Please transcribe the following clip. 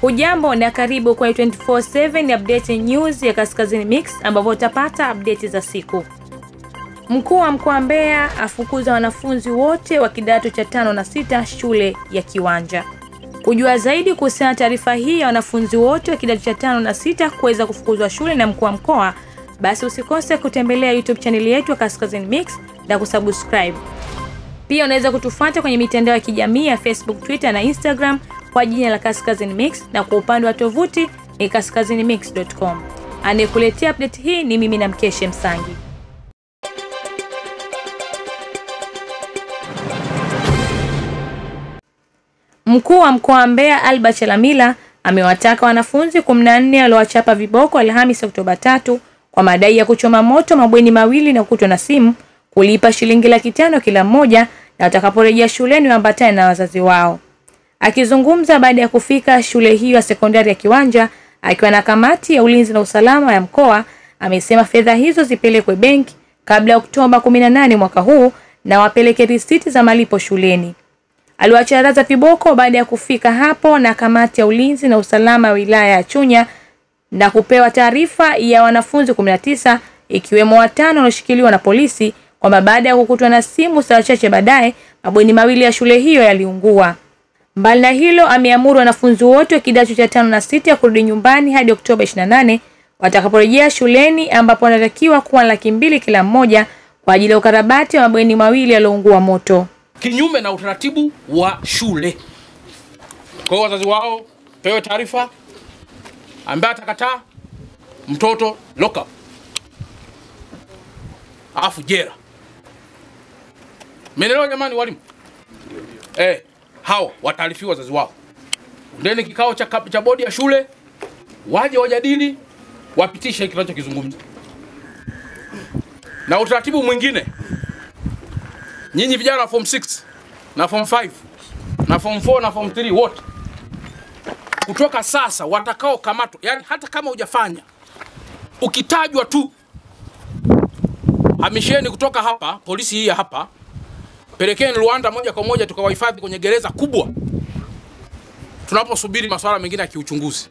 Hujambo na karibu kwa 24/7 update news ya Kaskazini Mix ambapo utapata update za siku. Mkuu wa mkoa Mbeya afukuza wanafunzi wote wa kidato cha 5 na 6 shule ya Kiwanja. Kujua zaidi kuhusu taarifa hii ya wanafunzi wote wa kidato cha 5 na 6 kuweza kufukuzwa shule na mkuu wa mkoa, basi usikose kutembelea YouTube channel yetu ya Kaskazini Mix na kusubscribe. Pia unaweza kutufuata kwenye mitandao ya kijamii ya Facebook, Twitter na Instagram kwa jina la Kaskazini Mix, na kwa upande wa tovuti ni kaskazinimix.com. Anayekuletea update hii ni mimi na Mkeshe Msangi. Mkuu wa mkoa Mbeya Alba Chalamila amewataka wanafunzi 14 aliowachapa viboko Alhamisi Oktoba 3 kwa madai ya kuchoma moto mabweni mawili na kutwa na simu kulipa shilingi 500 kila mmoja, na watakaporejea shuleni waambatane na wazazi wao. Akizungumza baada ya kufika shule hiyo ya sekondari ya Kiwanja akiwa na kamati ya ulinzi na usalama ya mkoa, amesema fedha hizo zipelekwe benki kabla ya Oktoba 18 mwaka huu na wapeleke risiti za malipo shuleni. Aliwacharaza viboko baada ya kufika hapo na kamati ya ulinzi na usalama wilaya ya Chunya na kupewa taarifa ya wanafunzi 19 ikiwemo 5 walioshikiliwa na polisi kwamba baada ya kukutwa na simu saa chache baadaye mabweni mawili ya shule hiyo yaliungua. Mbali na hilo, ameamuru wanafunzi wote wa kidato cha 5 na 6 kurudi nyumbani hadi Oktoba 28 watakaporejea shuleni, ambapo wanatakiwa kuwa 200,000 kila mmoja kwa ajili ya ukarabati wa mabweni mawili yaliyoungua moto, kinyume na utaratibu wa shule. Kwa wazazi wao pewe taarifa, ambaye atakataa mtoto lock up afu jela. Menelewa jamani walimu? Hao wataarifiwa wazazi wao. Ndeni kikao cha bodi ya shule, waje wajadili, wapitishe kinachozungumzwa. Na utaratibu mwingine, nyinyi vijana form 6 na form 5 na form 4 na form 3 wote kutoka sasa watakao kamatwa, yani hata kama hujafanya, ukitajwa tu hamisheni kutoka hapa, polisi hii hapa, pelekeni Rwanda moja kwa moja tukawahifadhi kwenye gereza kubwa tunaposubiri masuala mengine ya kiuchunguzi.